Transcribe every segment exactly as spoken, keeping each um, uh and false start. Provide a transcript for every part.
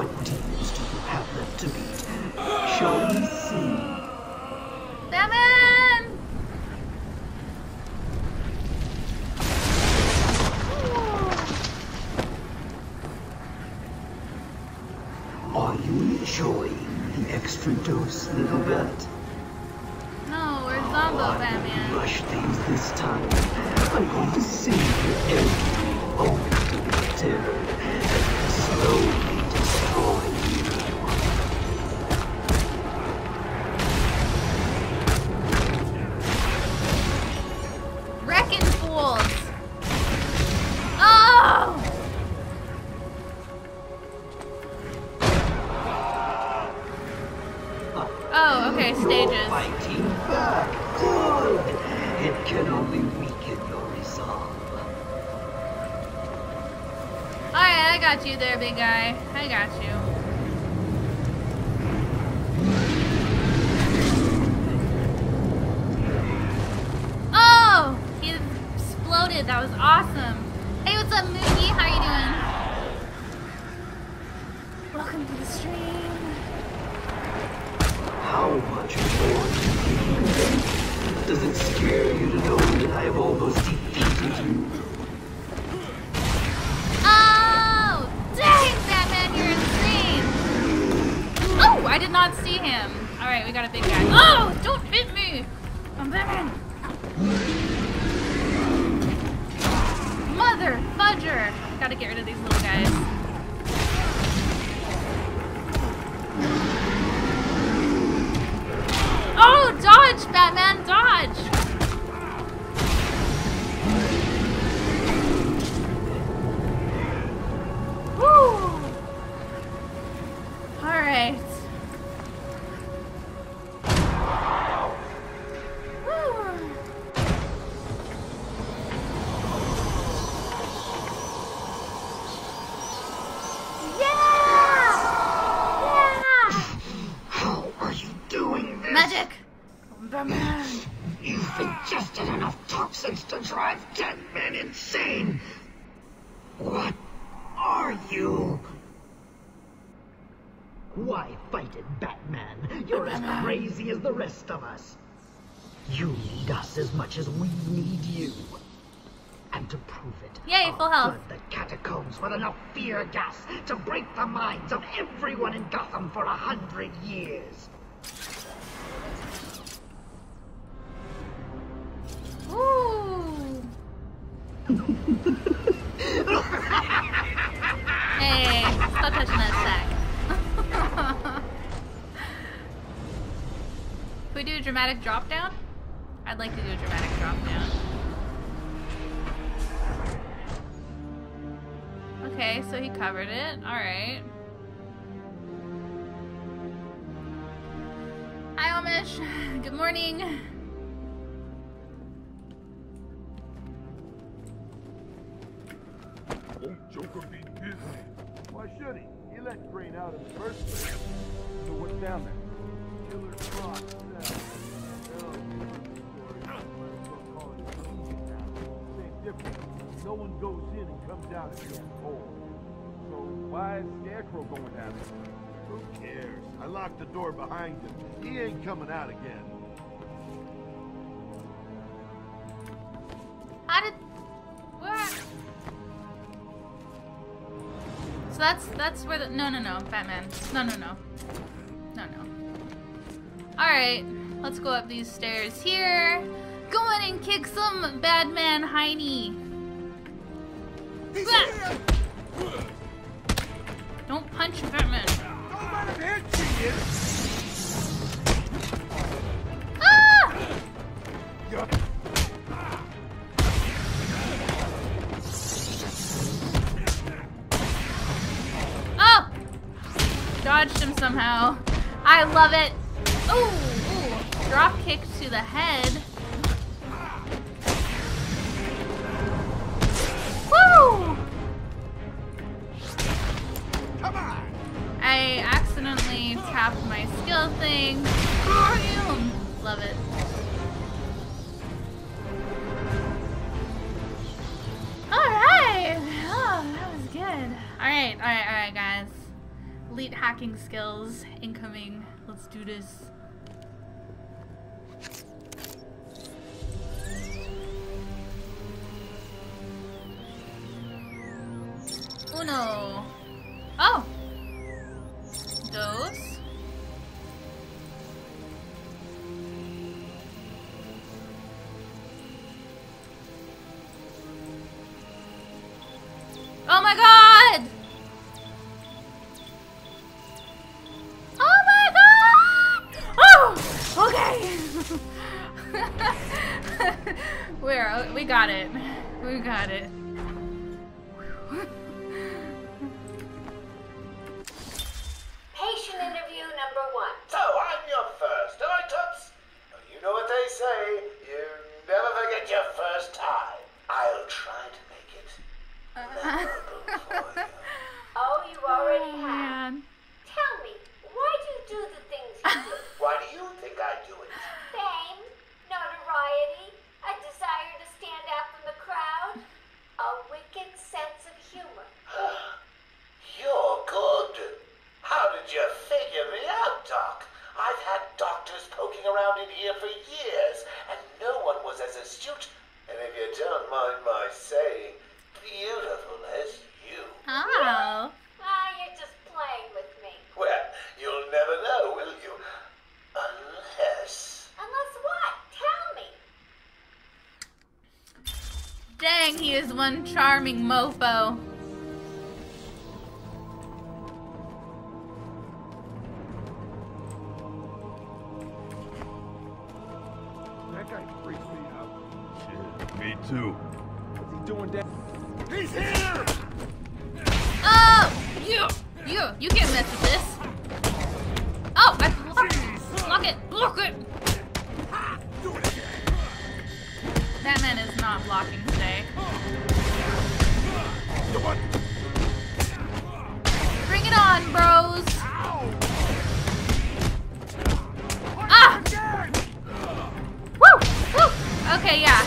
What teams do you have left to beat? Shall we see? Seven! Ooh. Are you enjoying the extra dose, little bit? No, we're Zombo, oh, Batman. Rush things this time. I'm going to save you every moment to return. Slowly. With enough fear gas to break the minds of everyone in Gotham for a hundred years. Ooh. Hey, stop touching that sack. Can we do a dramatic drop down? I'd like to do a dramatic drop down. Okay, so he covered it. All right. Hi, Amish. Good morning. Won't Joker be busy? Why should he? He let Crane out in the first place. So what's down there? Killer Croc. Same difference. No one goes in and comes out if you're cold. So why is Scarecrow going at it? Who cares? I locked the door behind him. He ain't coming out again. How did... Where? So that's... That's where the... No, no, no, Batman. No, no, no. No, no. Alright. Let's go up these stairs here. Go in and kick some Batman hiney. Don't punch Batman. Ah! Oh! Dodged him somehow. I love it. Ooh, ooh. Drop kick to the head. I accidentally tapped my skill thing. Love it. Alright! Oh, that was good. Alright, alright, alright, guys. Elite hacking skills incoming. Let's do this. Uno. Oh! Dos. Oh my god! Oh my god! Oh! Okay! We're, we got it. We got it. One charming mofo. That guy freaks me out. Shit, me too. What's he doing down? He's here! Oh! You! You! You can't mess with this. Oh! I block it! Block it! That man is not blocking today. Bring it on, bros! Ah! Woo! Woo! Okay, yeah.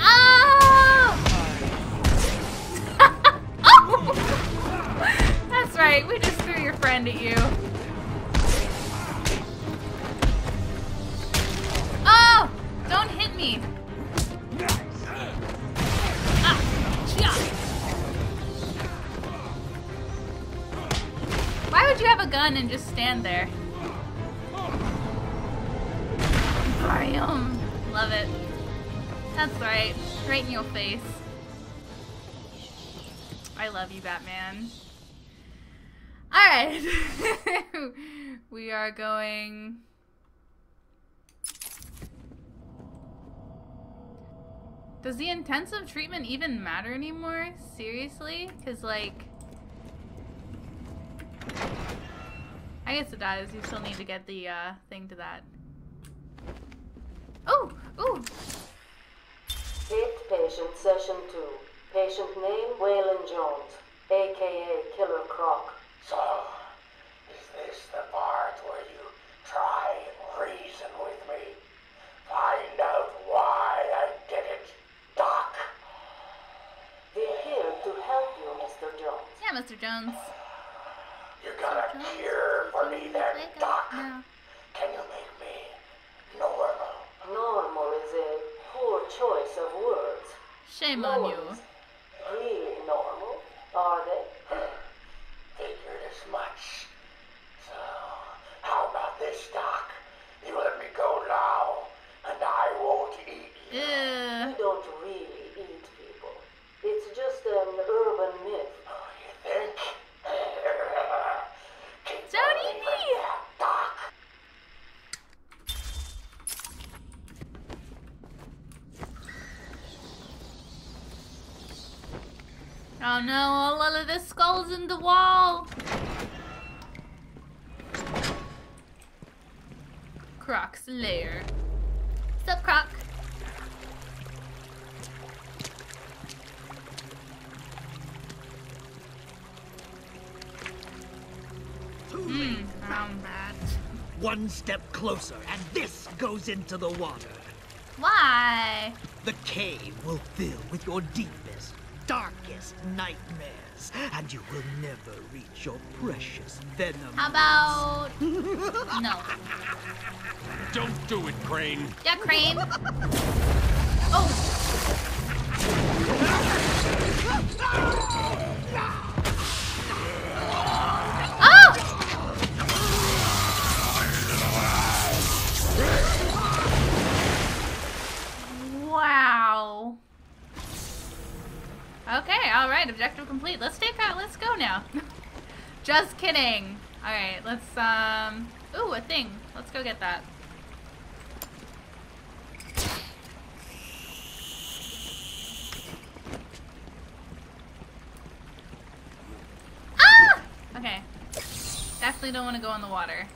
Oh! Oh! That's right, we just threw your friend at you. Oh! Don't hit me! Why would you have a gun and just stand there? Bam! Love it. That's right. Right in your face. I love you, Batman. Alright. We are going... Does the intensive treatment even matter anymore? Seriously? Because, like... I guess it does. You still need to get the uh, thing to that. Oh! Ooh! Eighth patient, session two. Patient name, Waylon Jones, a k a. Killer Croc. So, is this the part where you try and reason with me? Find out why I did it, Doc. We're here to help you, Mister Jones. Yeah, Mister Jones. You got a cure for me then, Doc? No. Can you make me normal? Normal is a poor choice of words. Shame on you. Really normal, are they? Figured as much. So, how about this, Doc? You let me go now, and I won't eat you. Yeah. You don't really eat people. It's just an urban myth. Oh, you think? Don't eat me! Oh no, all of the skulls in the wall! Croc's lair. What's up, Croc? Mm, I'm bad. One step closer, and this goes into the water. Why? The cave will fill with your deepest, darkest nightmares, and you will never reach your precious venom. How about... no. Don't do it, Crane. Yeah, Crane. Oh! Wow. Okay, all right, objective complete. Let's take out, let's go now. Just kidding. All right, let's, um, ooh, a thing. Let's go get that. Ah! Okay. Definitely don't want to go in the water.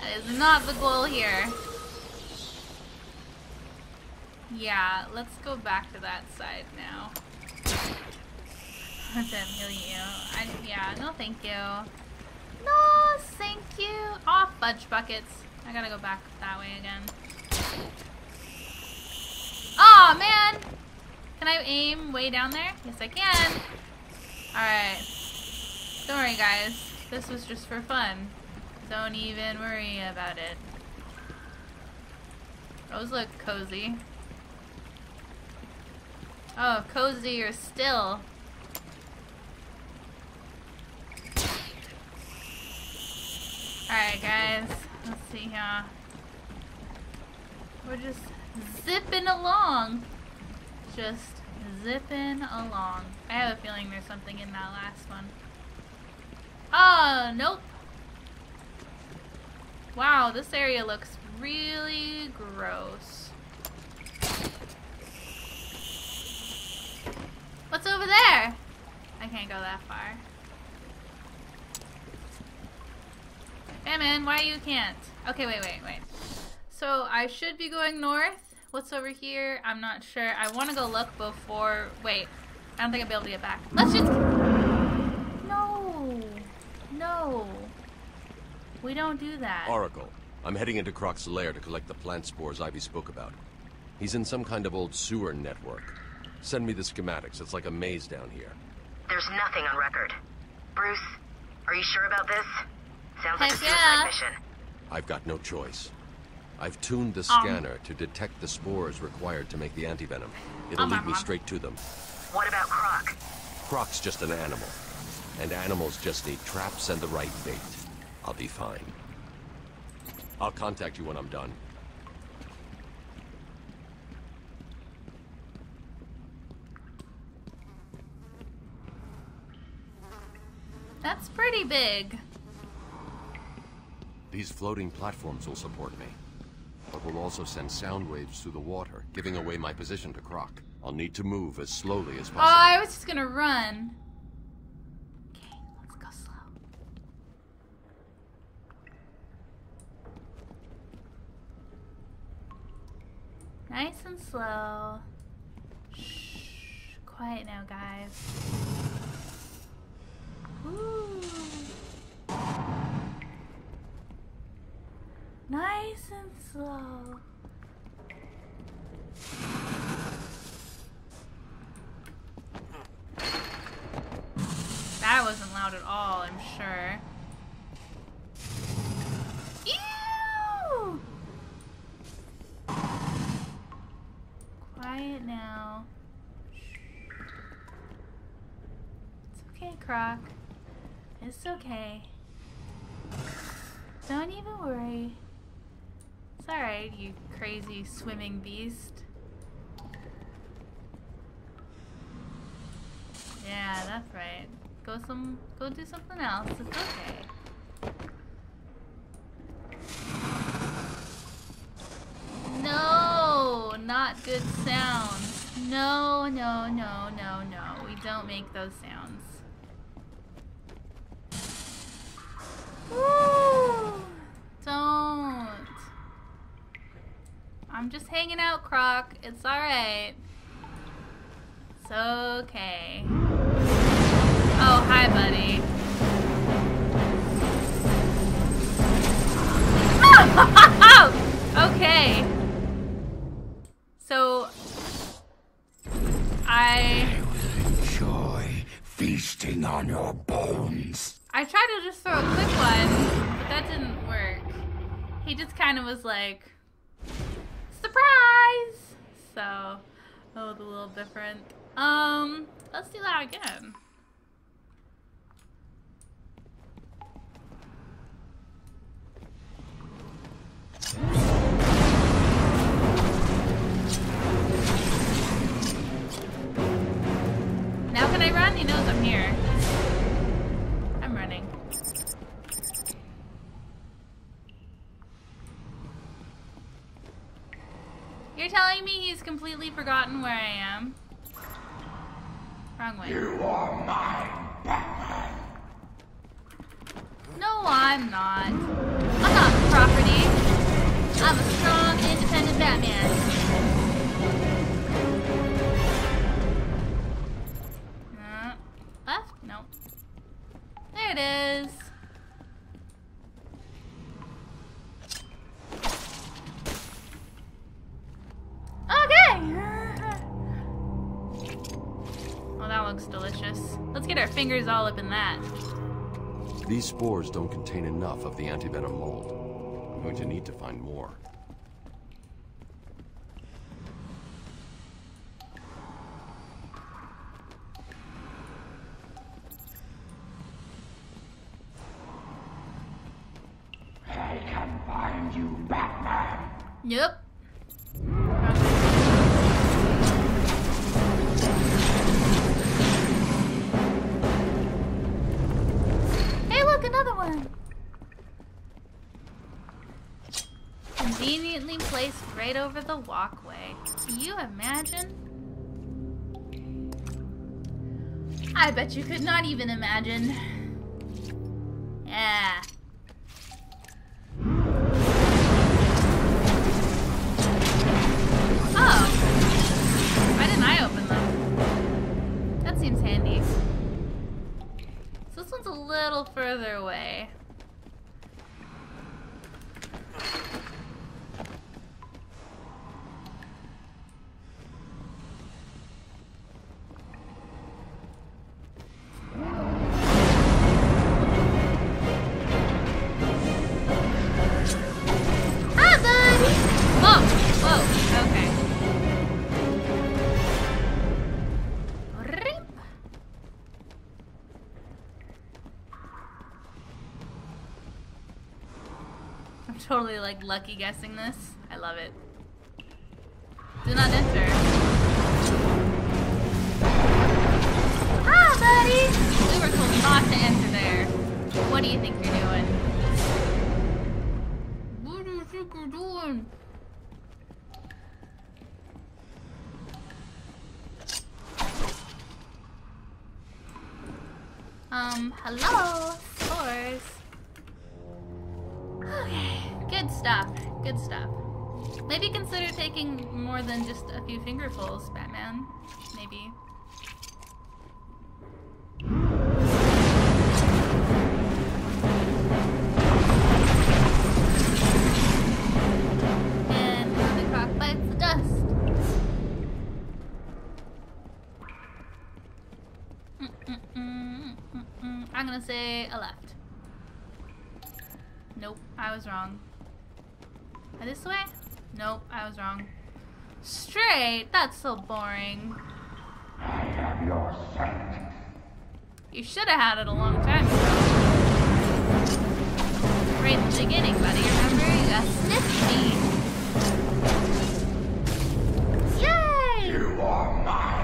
That is not the goal here. Yeah, let's go back to that side now. Let them heal you. I, yeah, no thank you. No thank you. Aw, oh, fudge buckets. I gotta go back that way again. Aw, oh, man! Can I aim way down there? Yes, I can. Alright. Don't worry, guys. This was just for fun. Don't even worry about it. Those look cozy. Oh, cozier still. Alright, guys. Let's see here. We're just zipping along. Just zipping along. I have a feeling there's something in that last one. Oh, nope. Wow, this area looks really gross. What's over there? I can't go that far. Hey man, why you can't? Okay, wait, wait, wait. So I should be going north. What's over here? I'm not sure. I want to go look before... Wait, I don't think I'll be able to get back. Let's just... No. No. We don't do that. Oracle, I'm heading into Croc's lair to collect the plant spores Ivy spoke about. He's in some kind of old sewer network. Send me the schematics. It's like a maze down here. There's nothing on record. Bruce, are you sure about this? Sounds like a suicide mission. I've got no choice. I've tuned the scanner to detect the spores required to make the antivenom. It'll lead me straight to them. What about Croc? Croc's just an animal. And animals just need traps and the right bait. I'll be fine. I'll contact you when I'm done. That's pretty big. These floating platforms will support me, but will also send sound waves through the water, giving away my position to Croc. I'll need to move as slowly as possible. Oh, I was just gonna run. Okay, let's go slow. Nice and slow. Shh, quiet now, guys. Ooh. Nice and slow. That wasn't loud at all, I'm sure. Ew! Quiet now. It's okay, Croc. It's okay. Don't even worry. It's alright, you crazy swimming beast. Yeah, that's right. Go some go do something else. It's okay. No, not good sounds. No, no, no, no, no. We don't make those sounds. Woo! Don't. I'm just hanging out, Croc. It's alright. It's okay. Oh, hi, buddy. Okay. So, I... feasting on your bones. I tried to just throw a quick one, but that didn't work. He just kind of was like, surprise! So, that was a little different. Um, let's do that again. Now can I run? He knows I'm here. I'm running. You're telling me he's completely forgotten where I am? Wrong way. You are mine, Batman. No, I'm not. I'm not property. I'm a strong, independent Batman. Uh, left? No. There it is. Delicious. Let's get our fingers all up in that. These spores don't contain enough of the antivenom mold. I'm going to need to find more. I can find you, Batman. Yep. Conveniently placed right over the walkway. Can you imagine? I bet you could not even imagine. Yeah. Oh. Why didn't I open them? That seems handy. So this one's a little further away. Totally like lucky guessing this. I love it. Do not enter. Ah, buddy! We were told not to enter there. What do you think you're doing? What do you think you're doing? Um, hello? Spores. Okay. Good stuff. Good stuff. Maybe consider taking more than just a few fingerfuls, Batman. Maybe. And now the croc bites the dust. Mm-mm-mm-mm-mm. I'm gonna say a left. Nope, I was wrong. This way? Nope, I was wrong. Straight? That's so boring. I have your scent. You should have had it a long time ago. Right in the beginning, buddy. Remember? You got sniffy. Yay! You are mine.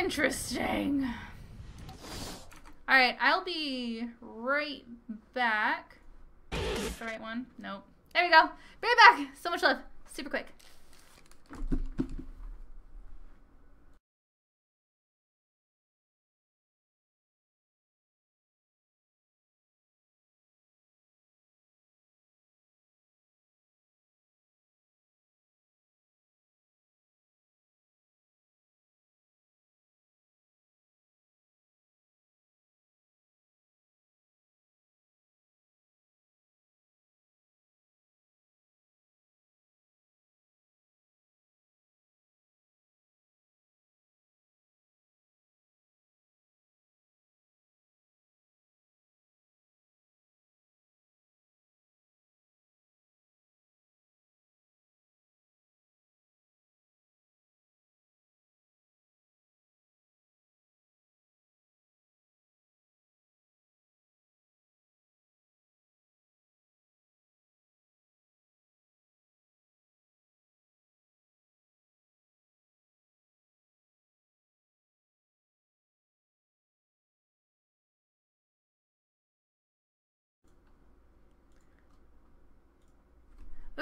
Interesting. All right, I'll be right back. Is this the right one? Nope. There we go. Be right back. So much love. Super quick.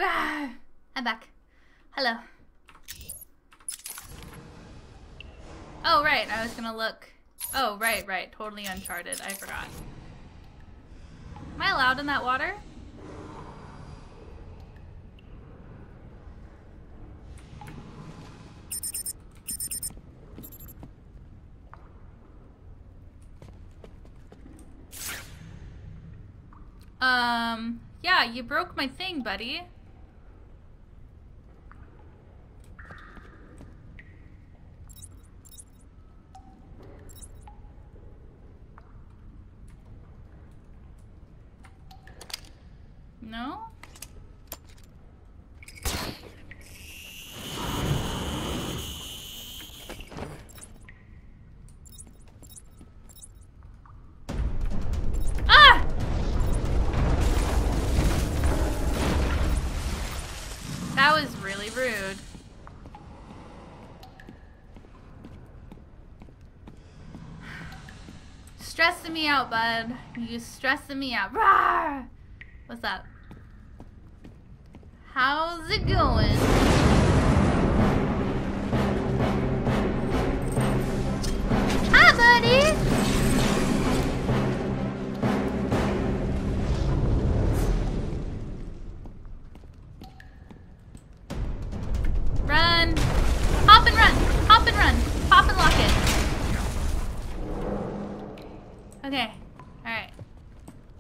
Rawr! I'm back. Hello. Oh, right. I was gonna look. Oh, right, right. Totally uncharted. I forgot. Am I allowed in that water? Um, yeah, you broke my thing, buddy. No? Ah! That was really rude. Stressing me out, bud. You stressing me out. Rawr! What's up? How's it going? Hi, buddy! Run! Hop and run! Hop and run! Pop and lock it! Okay. Alright.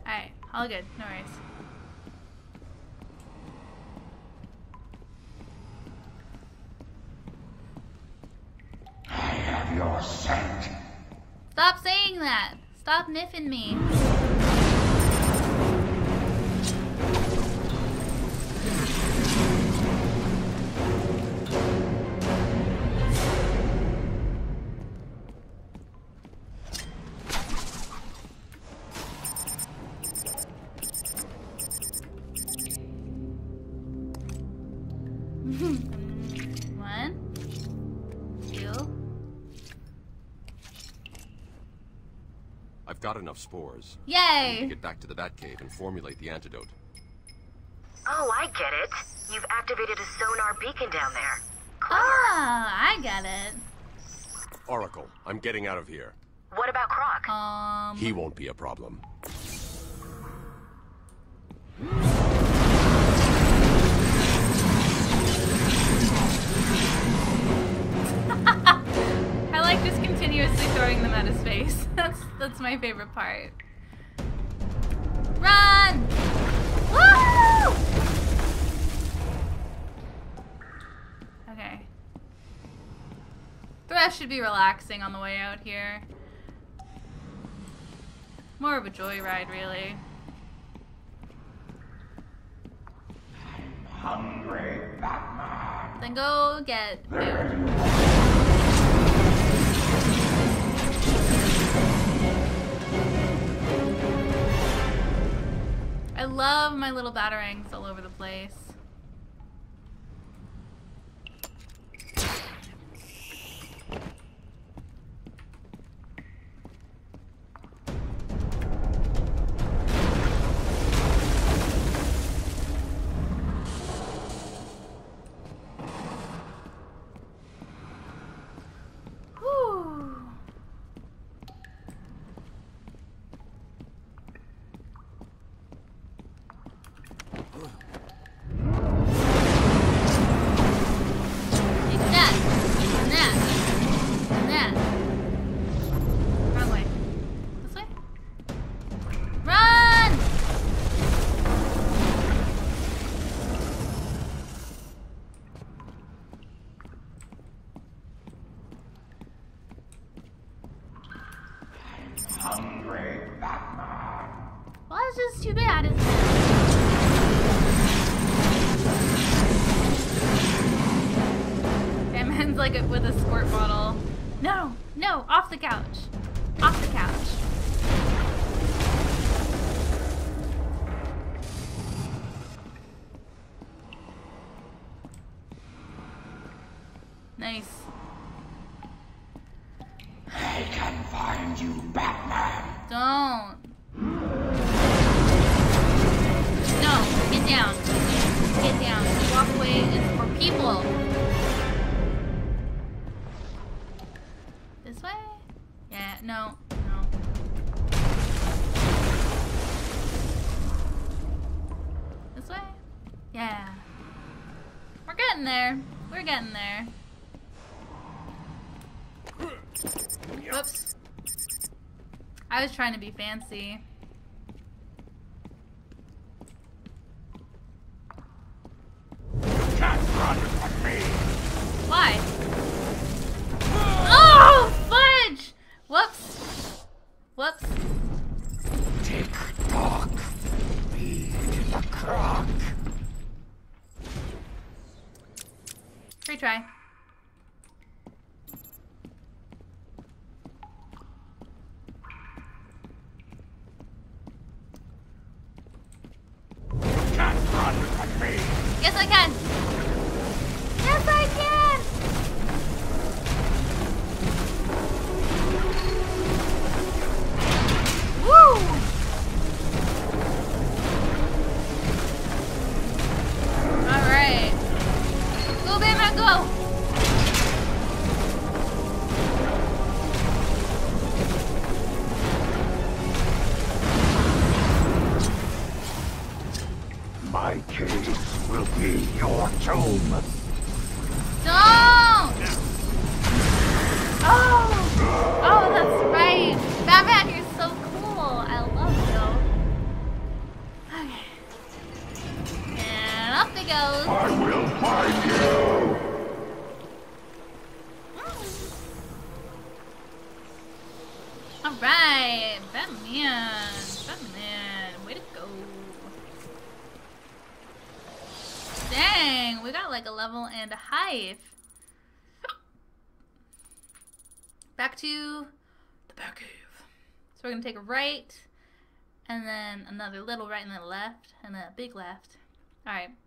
Alright. All good. No worries. Stop saying that. Stop niffing me. Got enough spores. Yay! We need to get back to the Batcave and formulate the antidote. Oh, I get it. You've activated a sonar beacon down there. Clever. Oh, I get it. Oracle, I'm getting out of here. What about Croc? Um. He won't be a problem. I like just continuously throwing them out of space. That's that's my favorite part. Run! Woo! Okay. The rest should be relaxing on the way out here. More of a joyride, really. I'm hungry, Batman. Then go get food. I love my little batarangs all over the place. Don't. No, get down. Get down. You walk away. It's for people. This way? Yeah, no. No. This way? Yeah. We're getting there. We're getting there. Oops. I was trying to be fancy. Can't run from me. Why? Oh, fudge! Whoops. Whoops. Tick tock. Feed the croc. Retry. Yes, I can. Yes, I can. Woo! All right. Go, baby, go. My case will be your tomb. Don't! Oh! Oh, that's right. Batman, you're so cool. I love you. Okay. And off it goes. I will find you. Mm. All right, Batman. Batman, way to go. Dang, we got like a level and a hive. Back to the back cave. So we're gonna take a right, and then another little right, and then a left, and then a big left. All right.